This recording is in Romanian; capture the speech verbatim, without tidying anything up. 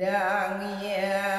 Dang yeah.